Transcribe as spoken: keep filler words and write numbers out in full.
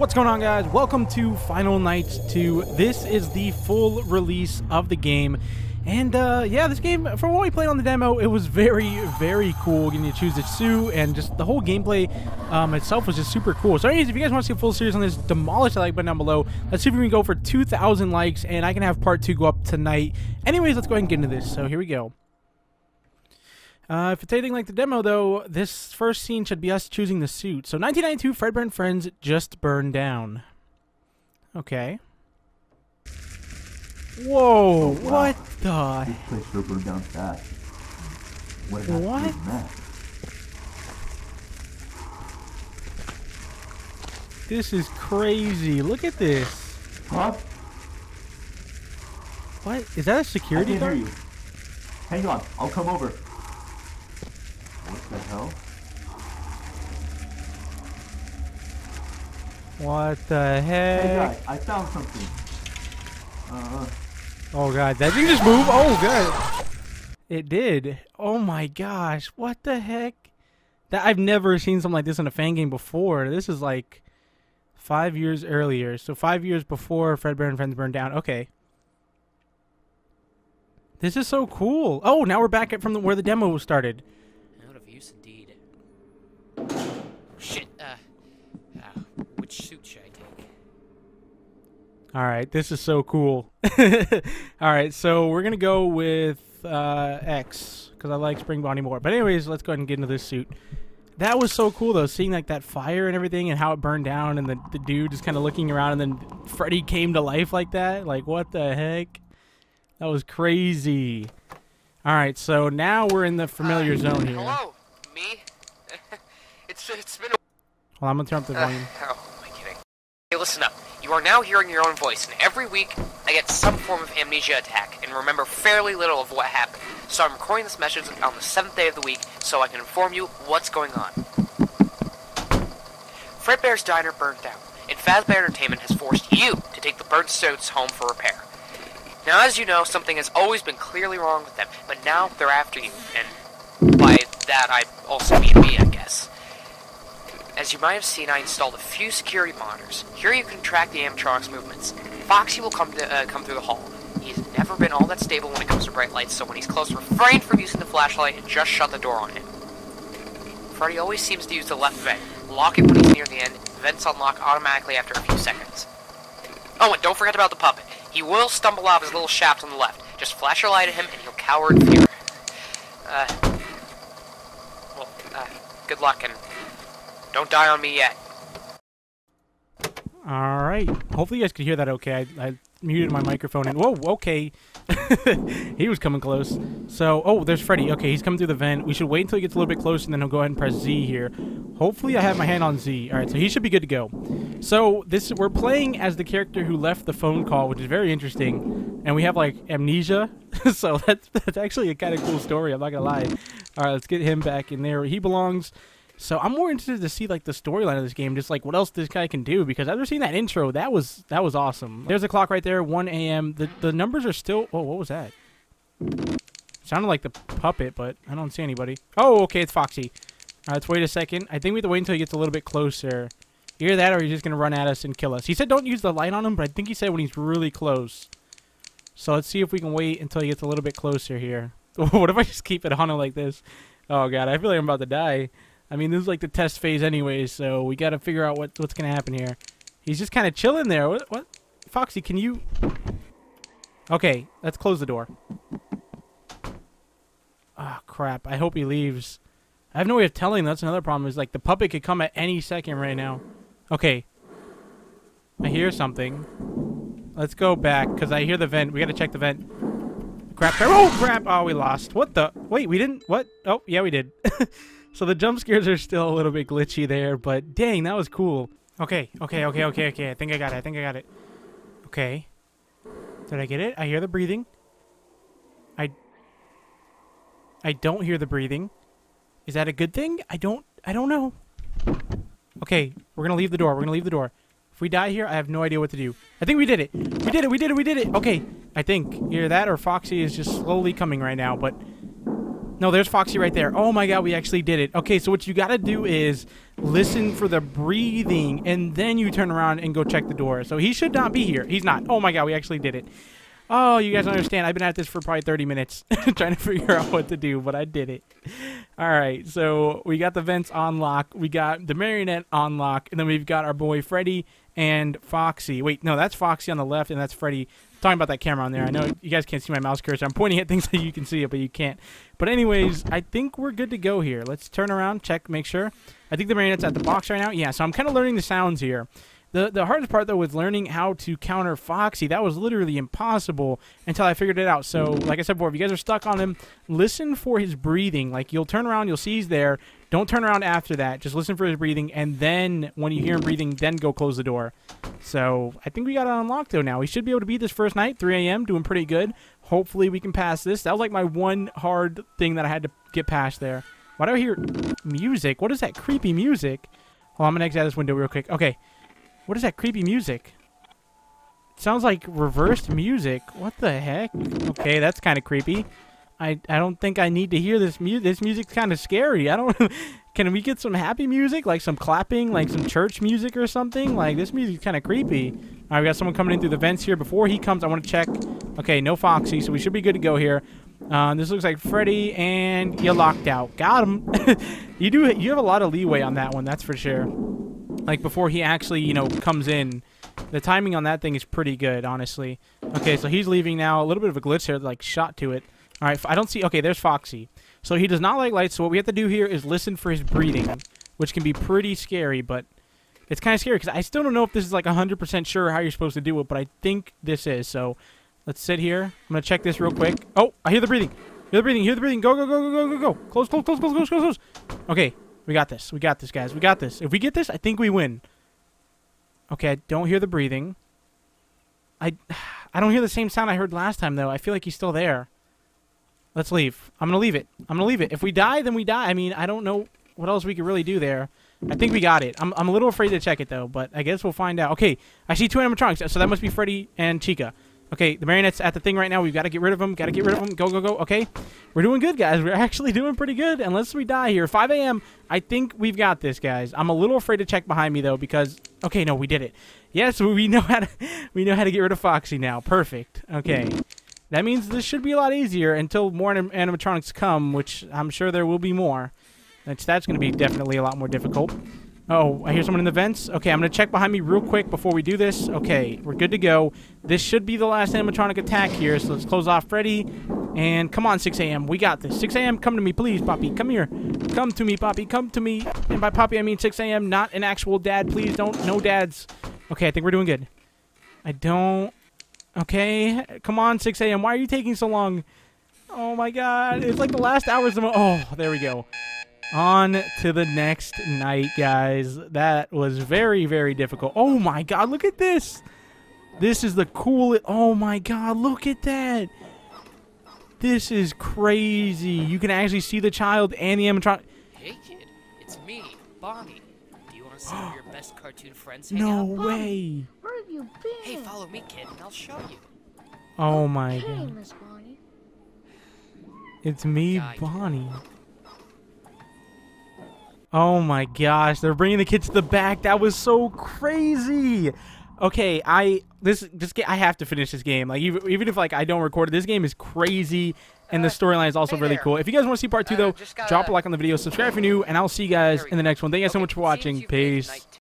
What's going on, guys? Welcome to Final Nights two. This is the full release of the game. And uh, yeah, this game, from what we played on the demo, it was very, very cool. Getting to choose the suit and just the whole gameplay um, itself was just super cool. So anyways, if you guys want to see a full series on this, demolish that like button down below. Let's see if we can go for two thousand likes and I can have part two go up tonight. Anyways, let's go ahead and get into this. So here we go. Uh, if it's anything like the demo, though, this first scene should be us choosing the suit. So, nineteen ninety-two, Fredbear and Friends just burned down. Okay. Whoa, oh, wow. What the? This place sure burned down fast. What? What? This is crazy. Look at this. Huh? What? Is that a security guard? I can hear you. Hang on, I'll come over. What the hell? What the heck? Hey guys, I found something. Uh, oh god, that thing just moved? Oh god. It did. Oh my gosh, what the heck? That I've never seen something like this in a fan game before. This is like five years earlier. So five years before Fredbear and Friends burned down. Okay. This is so cool. Oh, now we're back at from the, where the demo started. Indeed. Oh, shit. Uh, uh, which suit should I take? All right, this is so cool. All right, so we're gonna go with uh, X because I like Spring Bonnie more. But anyways, let's go ahead and get into this suit. That was so cool though, seeing like that fire and everything, and how it burned down, and the the dude just kind of looking around, and then Freddy came to life like that. Like what the heck? That was crazy. All right, so now we're in the familiar uh, zone here. Hello. it's, it's been a well, I'm gonna turn up the volume. Uh, oh, am I kidding? Hey, listen up. You are now hearing your own voice, and every week I get some form of amnesia attack and remember fairly little of what happened. So I'm recording this message on the seventh day of the week so I can inform you what's going on. Fredbear's Diner burnt down, and Fazbear Entertainment has forced you to take the burnt suits home for repair. Now, as you know, something has always been clearly wrong with them, but now they're after you, and by that I also mean me, I guess. As you might have seen, I installed a few security monitors. Here you can track the animatronics movements. Foxy will come to uh, come through the hall. He's never been all that stable when it comes to bright lights, so when he's close, refrain from using the flashlight and just shut the door on him. Freddy always seems to use the left vent. Lock it when he's near the end. Vents unlock automatically after a few seconds. Oh, and don't forget about the puppet. He will stumble out of his little shaft on the left. Just flash your light at him and he'll cower in fear. Uh... Uh, good luck, and don't die on me yet. All right. Hopefully you guys could hear that okay. I, I muted my microphone, and whoa, okay. He was coming close. So, oh, there's Freddy. Okay, he's coming through the vent. We should wait until he gets a little bit close, and then he'll go ahead and press Z here. Hopefully I have my hand on Z. All right, so he should be good to go. So this we're playing as the character who left the phone call, which is very interesting, and we have, like, amnesia. So that's, that's actually a kind of cool story. I'm not going to lie. All right, let's get him back in there where he belongs. So I'm more interested to see, like, the storyline of this game, just, like, what else this guy can do, because after seeing that intro, that was that was awesome. There's a clock right there, one A M The, the numbers are still... Oh, what was that? Sounded like the puppet, but I don't see anybody. Oh, okay, it's Foxy. All right, let's wait a second. I think we have to wait until he gets a little bit closer. Either that, or he's just going to run at us and kill us. He said don't use the light on him, but I think he said when he's really close. So let's see if we can wait until he gets a little bit closer here. What if I just keep it on him like this? Oh, God, I feel like I'm about to die. I mean, this is like the test phase anyway, so we got to figure out what, what's going to happen here. He's just kind of chilling there. What, what? Foxy, can you... Okay, let's close the door. Oh, crap. I hope he leaves. I have no way of telling. That's another problem is, like, the puppet could come at any second right now. Okay. I hear something. Let's go back, because I hear the vent. We got to check the vent. Crap. Oh, crap. Oh, we lost. What the? Wait, we didn't? What? Oh, yeah, we did. So the jump scares are still a little bit glitchy there, but dang, that was cool. Okay, okay, okay, okay, okay. I think I got it. I think I got it. Okay. Did I get it? I hear the breathing. I... I don't hear the breathing. Is that a good thing? I don't... I don't know. Okay, we're gonna leave the door. We're gonna leave the door. If we die here, I have no idea what to do. I think we did it. We did it. We did it. We did it. Okay. I think either that or Foxy is just slowly coming right now, but No, there's Foxy right there. Oh my god, we actually did it. Okay, so what you gotta do is listen for the breathing, and then you turn around and go check the door. So he should not be here. He's not. Oh my god, we actually did it. Oh, you guys don't understand. I've been at this for probably thirty minutes trying to figure out what to do, but I did it. All right, so we got the vents on lock. We got the marionette on lock, and then we've got our boy Freddy and Foxy. Wait, no, that's Foxy on the left, and that's Freddy. Talking about that camera on there. I know you guys can't see my mouse cursor. I'm pointing at things that you can see it, but you can't. But anyways, I think we're good to go here. Let's turn around, check, make sure. I think the marionette's at the box right now. Yeah, so I'm kind of learning the sounds here. The the hardest part, though, was learning how to counter Foxy. That was literally impossible until I figured it out. So, like I said before, if you guys are stuck on him, listen for his breathing. Like, you'll turn around, you'll see he's there. Don't turn around after that. Just listen for his breathing, and then when you hear him breathing, then go close the door. So, I think we got it unlocked, though, now. We should be able to beat this first night, three A M, doing pretty good. Hopefully, we can pass this. That was, like, my one hard thing that I had to get past there. Why do I hear music? What is that creepy music? Well, I'm going to exit out this window real quick. Okay. What is that creepy music? It sounds like reversed music. What the heck? Okay, that's kind of creepy. I, I don't think I need to hear this music. This music's kind of scary. I don't... Can we get some happy music? Like some clapping? Like some church music or something? Like, this music's kind of creepy. All right, we got someone coming in through the vents here. Before he comes, I want to check. Okay, no Foxy, so we should be good to go here. Um, this looks like Freddy, and you're locked out. Got him. You do... You have a lot of leeway on that one, that's for sure. Like, before he actually, you know, comes in. The timing on that thing is pretty good, honestly. Okay, so he's leaving now. A little bit of a glitch here, like, shot to it. All right, I don't see... Okay, there's Foxy. So he does not like lights, so what we have to do here is listen for his breathing, which can be pretty scary, but it's kind of scary because I still don't know if this is, like, one hundred percent sure how you're supposed to do it, but I think this is. So let's sit here. I'm going to check this real quick. Oh, I hear the breathing. Hear the breathing. Hear the breathing. Go, go, go, go, go, go, go. Close, close, close, close, close, close, close. Okay. We got this. We got this, guys. We got this. If we get this, I think we win. Okay, I don't hear the breathing. I I don't hear the same sound I heard last time, though. I feel like he's still there. Let's leave. I'm going to leave it. I'm going to leave it. If we die, then we die. I mean, I don't know what else we could really do there. I think we got it. I'm, I'm a little afraid to check it, though, but I guess we'll find out. Okay, I see two animatronics, so that must be Freddy and Chica. Okay, the marionette's at the thing right now. We've got to get rid of them. Got to get rid of them. Go, go, go. Okay. We're doing good, guys. We're actually doing pretty good, unless we die here. five A M I think we've got this, guys. I'm a little afraid to check behind me, though, because... Okay, no, we did it. Yes, we know how to, we know how to get rid of Foxy now. Perfect. Okay. That means this should be a lot easier until more anim animatronics come, which I'm sure there will be more. That's, that's going to be definitely a lot more difficult. Oh, I hear someone in the vents. Okay, I'm going to check behind me real quick before we do this. Okay, we're good to go. This should be the last animatronic attack here, so let's close off Freddy. And come on, six A M We got this. six A M Come to me, please, Poppy. Come here. Come to me, Poppy. Come to me. And by Poppy, I mean six A M Not an actual dad. Please don't. No dads. Okay, I think we're doing good. I don't. Okay. Come on, six A M Why are you taking so long? Oh, my God. It's like the last hours of... Oh, there we go. On to the next night, guys. That was very, very difficult. Oh, my God. Look at this. This is the coolest. Oh, my God. Look at that. This is crazy. You can actually see the child and the animatronic. Hey, kid. It's me, Bonnie. Do you want to see your best cartoon friends hang out? No way. Where have you been? Hey, follow me, kid, and I'll show you. Oh, my okay, God. Miss Bonnie. It's me, God, Bonnie. Oh my gosh, they're bringing the kids to the back. That was so crazy. Okay, I this this I have to finish this game. Like even, even if like I don't record it, this game is crazy, and the storyline is also uh, hey really there. cool. If you guys want to see part two uh, though, gotta, drop a like on the video, subscribe if you're new, and I'll see you guys in the next one. Thank you guys okay, so much for watching. Peace.